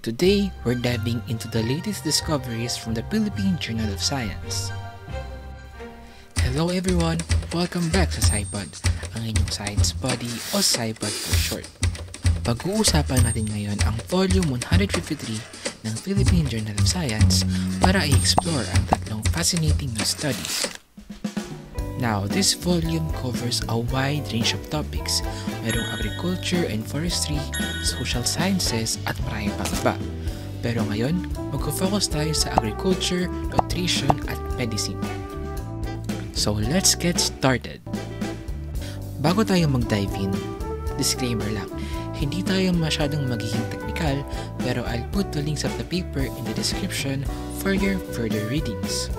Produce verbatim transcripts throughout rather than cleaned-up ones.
Today, we're diving into the latest discoveries from the Philippine Journal of Science. Hello everyone! Welcome back sa SciPod, ang inyong science buddy o SciPod for short. Pag-uusapan natin ngayon ang volume one fifty-three ng Philippine Journal of Science para i-explore ang tatlong fascinating new studies. Now, this volume covers a wide range of topics, merong agriculture and forestry, social sciences, at maraming pang iba. Pero ngayon, mag-focus tayo sa agriculture, nutrition, at medicine. So let's get started! Bago tayo mag-dive in, disclaimer lang, hindi tayo masyadong magiging technical, pero I'll put the links of the paper in the description for your further readings.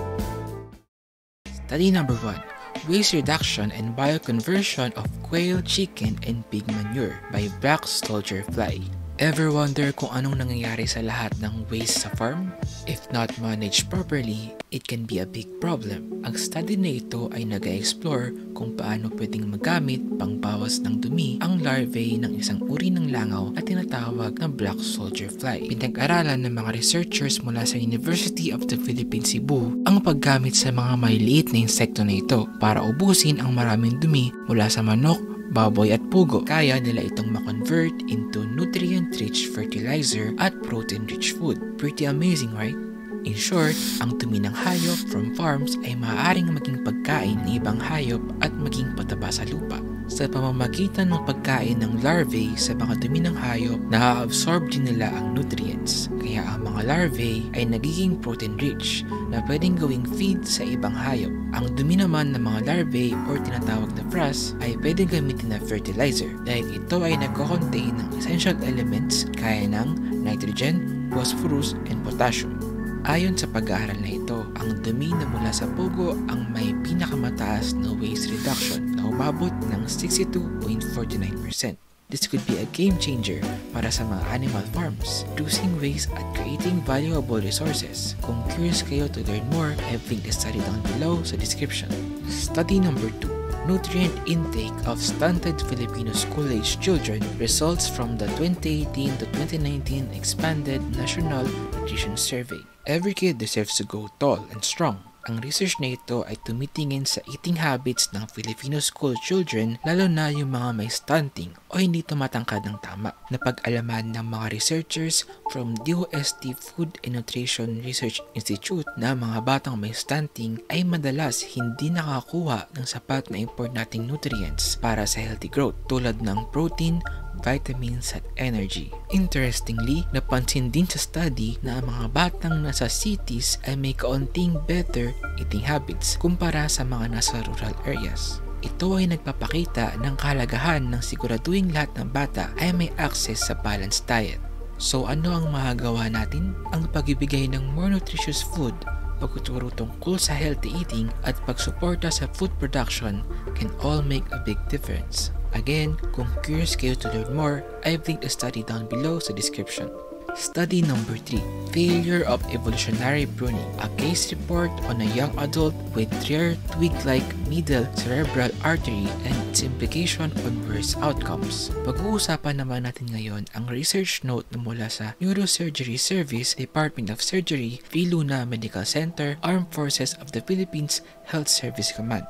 Study number one. Waste reduction and bioconversion of quail, chicken, and pig manure by Black Soldier Fly. Ever wonder kung anong nangyayari sa lahat ng waste sa farm? If not managed properly, it can be a big problem. Ang study na ito ay nag-explore kung paano pwedeng magamit pangbawas ng dumi ang larvae ng isang uri ng langaw na tinatawag na Black Soldier Fly. Pinag-aralan ng mga researchers mula sa University of the Philippines Cebu ang paggamit sa mga maliliit na insekto na ito para ubusin ang maraming dumi mula sa manok, baboy at pugo. Kaya nila itong makonvert into nutrient-rich fertilizer at protein-rich food. Pretty amazing, right? In short, ang dumi ng hayop from farms ay maaaring maging pagkain ng ibang hayop at maging pataba sa lupa. Sa pamamagitan ng pagkain ng larvae sa mga dumi ng hayop, naaabsorb din nila ang nutrients. Kaya ang mga larvae ay nagiging protein-rich na pwedeng gawing feed sa ibang hayop. Ang dumi naman ng mga larvae or tinatawag na frass ay pwedeng gamitin na fertilizer dahil ito ay nagko-contain ng essential elements kaya ng nitrogen, phosphorus, and potassium. Ayon sa pag-aaral na ito, ang dumi na mula sa pugo ang may pinakamataas na waste reduction na umabot ng sixty-two point four nine percent. This could be a game changer para sa mga animal farms, reducing waste at creating valuable resources. Kung curious kayo to learn more, I've linked the study down below sa description. Study number two. Nutrient intake of stunted Filipino school-aged children results from the twenty eighteen to twenty nineteen expanded National Nutrition Survey. Every kid deserves to grow tall and strong. Ang research na ito ay tumitingin sa eating habits ng Filipino school children, lalo na yung mga may stunting o hindi tumatangkad ng tama. Napag-alaman ng mga researchers from D O S T Food and Nutrition Research Institute na mga batang may stunting ay madalas hindi nakakuha ng sapat na importanteng nutrients para sa healthy growth tulad ng protein, vitamins at energy. Interestingly, napansin din sa study na ang mga batang nasa cities ay may kaunting better eating habits kumpara sa mga nasa rural areas. Ito ay nagpapakita ng kahalagahan ng siguraduhin lahat ng bata ay may access sa balanced diet. So ano ang magagawa natin? Ang pagbibigay ng more nutritious food, pagtuturo tungkol sa healthy eating at pagsuporta sa food production can all make a big difference. Again, kung curious kayo to learn more, I've linked a study down below sa description. Study number three. Failure of evolutionary pruning. A case report on a young adult with rare twig-like middle cerebral artery and its implication on worse outcomes. Pag-uusapan naman natin ngayon ang research note na mula sa Neurosurgery Service, Department of Surgery, Philuna Medical Center, Armed Forces of the Philippines Health Service Command.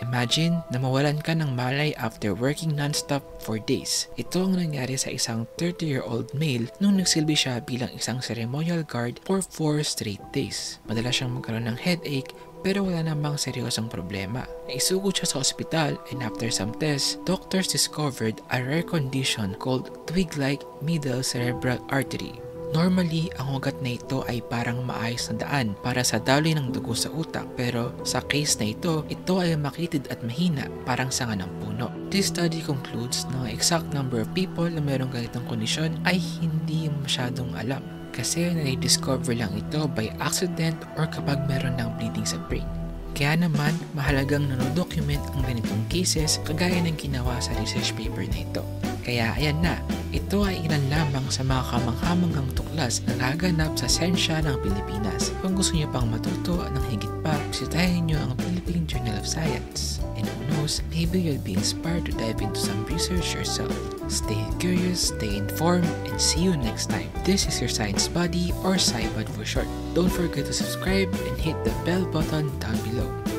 Imagine na mawalan ka ng malay after working non-stop for days. Ito ang nangyari sa isang thirty-year-old male nung nagsilbi siya bilang isang ceremonial guard for four straight days. Madalas siyang magkaroon ng headache pero wala namang seryosong problema. Naisugod siya sa ospital and after some tests, doctors discovered a rare condition called twig-like middle cerebral artery. Normally, ang ugat na ito ay parang maayos na daan para sa daloy ng dugo sa utak pero sa case na ito, ito ay makitid at mahina parang sanga ng puno. This study concludes na exact number of people na mayroong ganitong kondisyon ay hindi masyadong alam kasi na-discover lang ito by accident or kapag meron ng bleeding sa brain. Kaya naman, mahalagang nanodocument ang ganitong cases kagaya ng ginawa sa research paper na ito. Kaya ayan na, ito ay ilan lamang sa mga kamanghamanggang tuklas na nagaganap sa sensya ng Pilipinas. Kung gusto niyo pang matuto ng higit pa, bisitahin niyo ang Philippine Journal of Science. And who knows, maybe you'll be inspired to dive into some research yourself. Stay curious, stay informed, and see you next time. This is your Science Buddy, or SciPod for short. Don't forget to subscribe and hit the bell button down below.